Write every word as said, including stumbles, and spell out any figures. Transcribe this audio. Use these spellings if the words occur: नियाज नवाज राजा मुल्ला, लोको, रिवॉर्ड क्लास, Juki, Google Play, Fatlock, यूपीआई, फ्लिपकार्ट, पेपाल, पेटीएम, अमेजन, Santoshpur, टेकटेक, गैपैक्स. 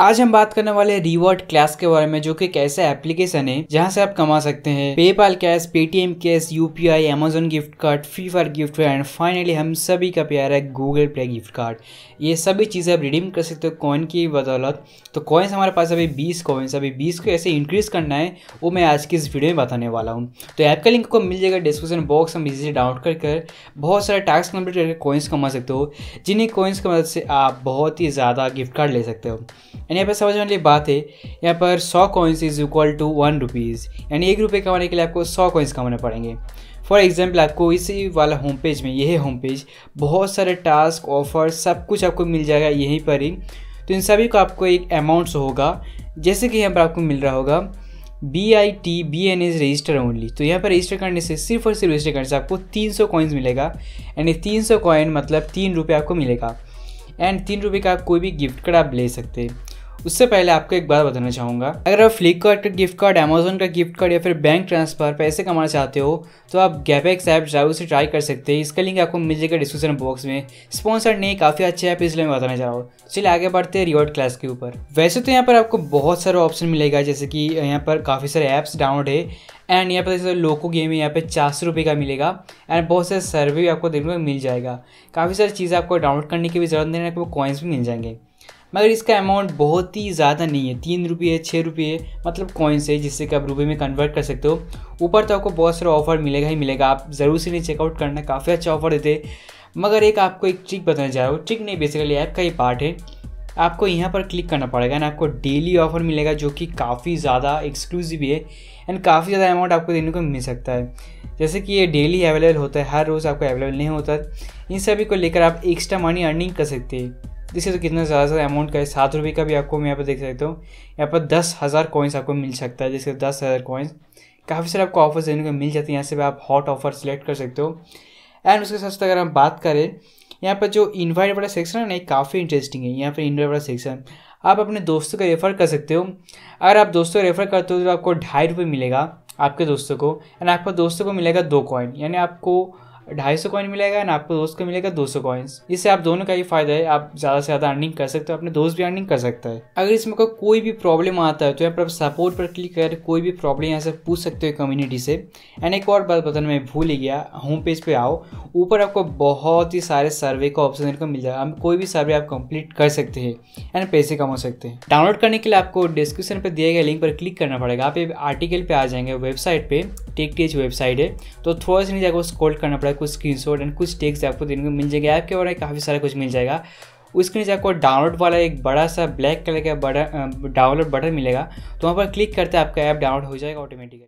आज हम बात करने वाले रिवॉर्ड क्लास के बारे में, जो कि एक ऐसा एप्लीकेशन है जहां से आप कमा सकते हैं पेपाल cash, पेटीएम cash, यूपीआई, अमेजन gift card, free fire gift and finally हम सभी का प्यारा है गूगल प्ले गिफ्ट कार्ड। ये सभी चीज़ें आप रिडीम कर सकते हो कॉइन की बदौलत। तो कॉइन्स हमारे पास अभी बीस कॉइन्स, अभी बीस को ऐसे इंक्रीज़ करना है वो मैं आज की इस वीडियो में बताने वाला हूँ। तो ऐप का लिंक को मिल जाएगा डिस्क्रिप्शन बॉक्स। हम इसे डाउनलोड कर कर बहुत सारे टास्क कम्प्लीट करके कॉइन्स कमा सकते हो, जिन्हीं कॉइन्स की मदद से आप बहुत ही ज़्यादा गिफ्ट कार्ड ले सकते हो। यानी यहाँ पर समझने वाली बात है, यहाँ पर सौ coins is equal to one rupees, यानी एक रुपये कमाने के लिए आपको सौ कॉइन्स कमाने पड़ेंगे। फॉर एग्जाम्पल आपको इसी वाला होम पेज में, यह होम पेज, बहुत सारे टास्क, ऑफर, सब कुछ आपको मिल जाएगा यहीं पर ही। तो इन सभी को आपको एक अमाउंट होगा, जैसे कि यहाँ पर आपको मिल रहा होगा B I T B N as register only. तो यहाँ पर रजिस्टर करने से, सिर्फ और सिर्फ रजिस्टर करने से आपको तीन सौ कॉइन्स मिलेगा, यानी तीन सौ कॉइन मतलब तीन रुपये आपको मिलेगा। एंड तीन रुपये का कोई भी गिफ्ट कार्ड आप ले सकते हैं। उससे पहले आपको एक बात बताना चाहूँगा, अगर आप फ्लिपकार्ट का गिफ्ट कार्ड, अमेजन का गिफ्ट कार्ड या फिर बैंक ट्रांसफर पैसे कमाना चाहते हो तो आप गैपैक्स ऐप जरूर से ट्राई कर सकते हैं। इसका लिंक आपको मिल जाएगा डिस्क्रिप्शन बॉक्स में। स्पॉन्सर नहीं, काफ़ी अच्छे ऐप, इसलिए मैं बताना चाह रहा हूँ। चलिए आगे बढ़ते हैं रिवॉर्ड क्लास के ऊपर। वैसे तो यहाँ पर आपको बहुत सारे ऑप्शन मिलेगा, जैसे कि यहाँ पर काफ़ी सारे ऐप्स डाउनलोड है। एंड यहाँ पर जैसे लोको गेम है, यहाँ पे चार सौ रुपये का मिलेगा। एंड बहुत सारे सर्वे भी आपको देखने को मिल जाएगा। काफ़ी सारी चीज़ें आपको डाउनलोड करने की भी ज़रूरत नहीं है, आपको कॉइन्स भी मिल जाएंगे। मगर इसका अमाउंट बहुत ही ज़्यादा नहीं है, तीन रुपये है, छः रुपये मतलब कॉइन्स है, जिससे कि आप रुपये में कन्वर्ट कर सकते हो। ऊपर तो आपको बहुत सारा ऑफर मिलेगा ही मिलेगा, आप ज़रूर से नहीं चेकआउट करना, काफ़ी अच्छा ऑफर देते। मगर एक आपको एक ट्रिक बताना चाह रहा हूँ, ट्रिक नहीं बेसिकली ऐप का ही पार्ट है। आपको यहाँ पर क्लिक करना पड़ेगा एंड आपको डेली ऑफर मिलेगा, जो कि काफ़ी ज़्यादा एक्सक्लूसिव है एंड काफ़ी ज़्यादा अमाउंट आपको देने को मिल सकता है। जैसे कि ये डेली अवेलेबल होता है, हर रोज़ आपको अवेलेबल नहीं होता। इन सभी को लेकर आप एक्स्ट्रा मनी अर्निंग कर सकते हैं। इससे तो कितना ज़्यादा ज़्यादा अमाउंट का है, सात रुपये का भी आपको मैं यहाँ पर देख सकता हूँ। यहाँ पर दस हज़ार कॉइन्स आपको मिल सकता है, जैसे दस हज़ार कॉइन्स काफ़ी सारे आपको ऑफर्स देने को मिल जाते हैं। यहाँ से भी आप हॉट ऑफर सेलेक्ट कर सकते हो। एंड उसके साथ साथ अगर हम बात करें, यहाँ पर जो इन्वाइट वाला सेक्शन है ना, काफ़ी इंटरेस्टिंग है। यहाँ पर इन्वाइट वाला सेक्शन आप अपने दोस्तों को रेफ़र कर सकते हो। अगर आप दोस्तों को रेफ़र करते हो तो आपको ढाई रुपये मिलेगा आपके दोस्तों को, एंड आपको दोस्तों को मिलेगा दो कॉइन, यानी आपको ढाई सौ कॉइन मिलेगा एंड आपको दोस्त को मिलेगा दो सौ कॉइन्स। इससे आप दोनों का ही फायदा है, आप ज़्यादा से ज़्यादा अर्निंग कर सकते हो, अपने दोस्त भी अर्निंग कर सकता है। अगर इसमें को कोई भी प्रॉब्लम आता है तो यहाँ पर आप सपोर्ट पर क्लिक कर कोई भी प्रॉब्लम यहाँ से पूछ सकते हो कम्युनिटी से। एंड एक और बात बताना मैं भूल ही गया, होम पेज पर आओ, ऊपर आपको बहुत ही सारे सर्वे का ऑप्शन इनको मिल जाएगा। हम कोई भी सर्वे आप कंप्लीट कर सकते हैं एंड पैसे कमा सकते हैं। डाउनलोड करने के लिए आपको डिस्क्रिप्शन पर दिए गए लिंक पर क्लिक करना पड़ेगा। आप एक आर्टिकल पर आ जाएंगे, वेबसाइट पर, टेकटेक वेबसाइट है, तो थोड़ा सा नीचे आपको स्क्रॉल करना पड़ेगा। कुछ स्क्रीनशॉट एंड कुछ टेक्स्ट आपको देने को मिल जाएगा, ऐप के बारे में काफ़ी सारा कुछ मिल जाएगा। उसके नीचे आपको डाउनलोड वाला एक बड़ा सा ब्लैक कलर का बड़ा डाउनलोड बटन मिलेगा, तो वहाँ पर क्लिक करते आपका ऐप डाउनलोड हो जाएगा ऑटोमेटिकली।